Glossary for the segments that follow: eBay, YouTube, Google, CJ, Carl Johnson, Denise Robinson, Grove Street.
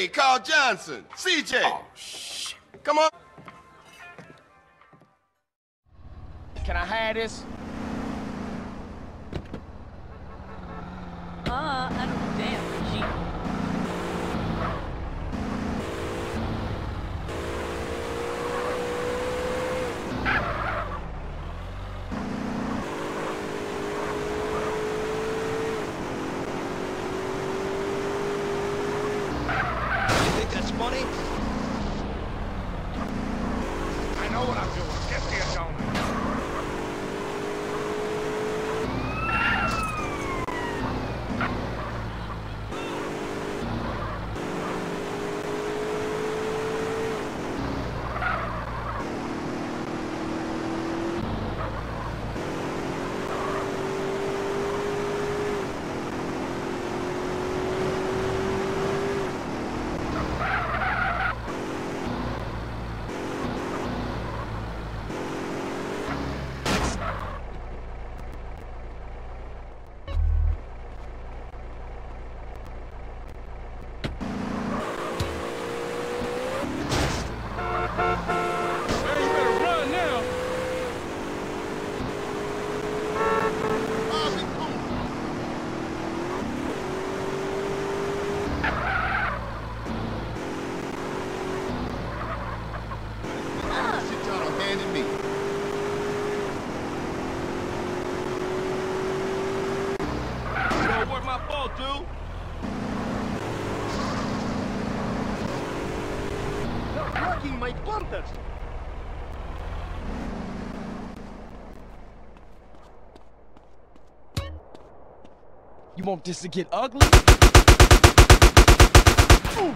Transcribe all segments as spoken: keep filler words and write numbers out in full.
Hey, Carl Johnson, C J. Oh, shit. Come on. Can I hire this? Uh, I don't damn Jeep. You think that's funny? I know what I'm doing. Get there, gentlemen. You want this to get ugly? Ooh.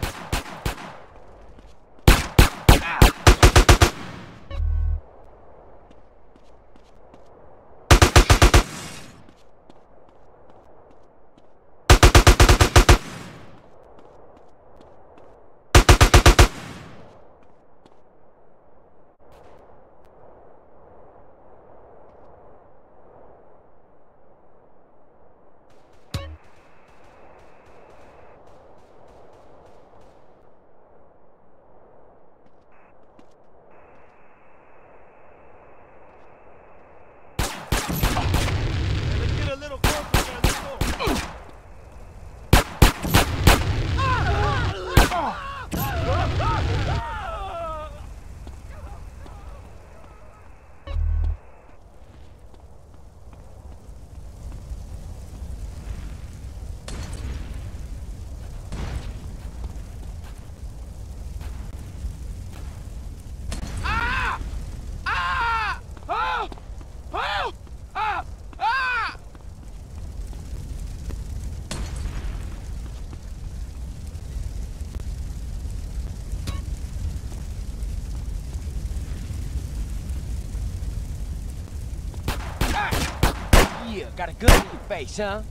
Got a good in your face, huh?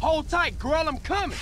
Hold tight, girl, I'm coming!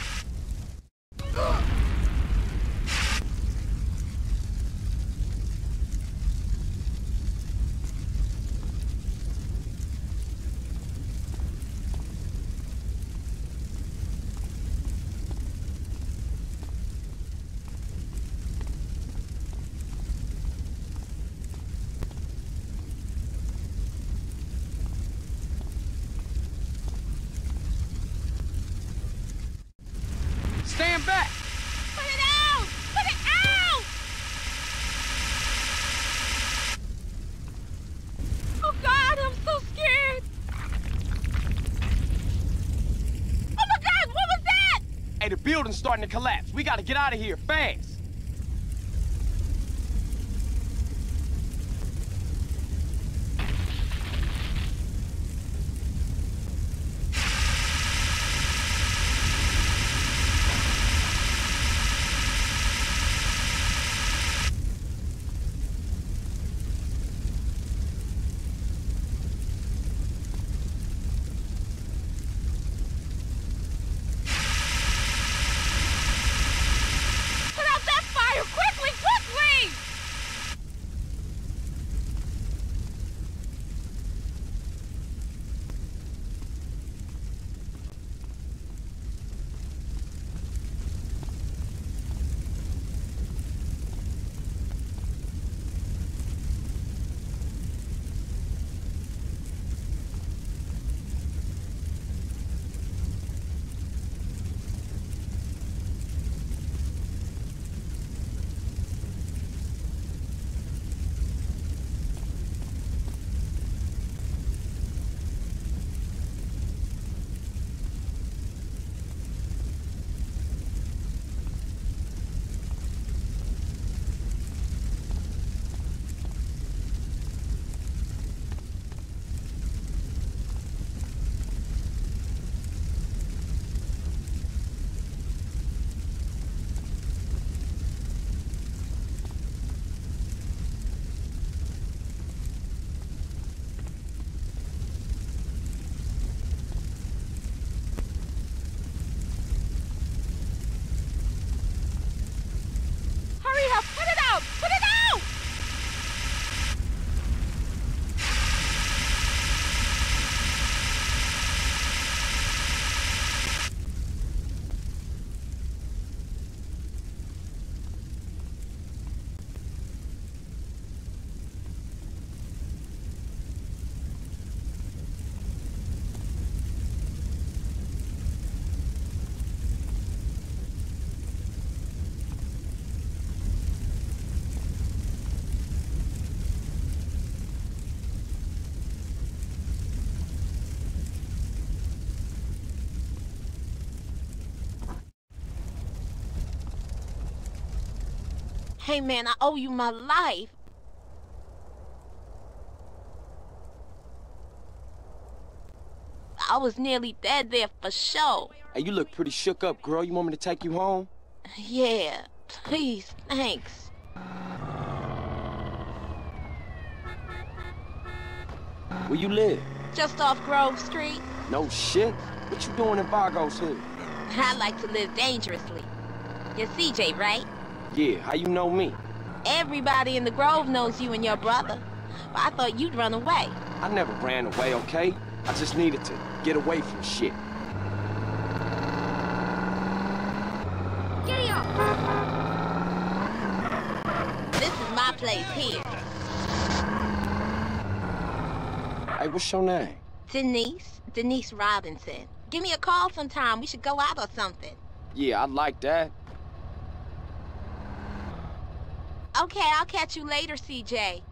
building's starting to collapse. We gotta get out of here, fast. Hey man, I owe you my life. I was nearly dead there for sure. Hey, you look pretty shook up, girl. You want me to take you home? Yeah, please, thanks. Where you live? Just off Grove Street. No shit? What you doing in Vargo's hood? I like to live dangerously. You're C J, right? Yeah, how you know me? Everybody in the Grove knows you and your brother. But I thought you'd run away. I never ran away, okay? I just needed to get away from shit. Giddy up! This is my place here. Hey, what's your name? Denise. Denise Robinson. Give me a call sometime. We should go out or something. Yeah, I'd like that. Okay, I'll catch you later, C J.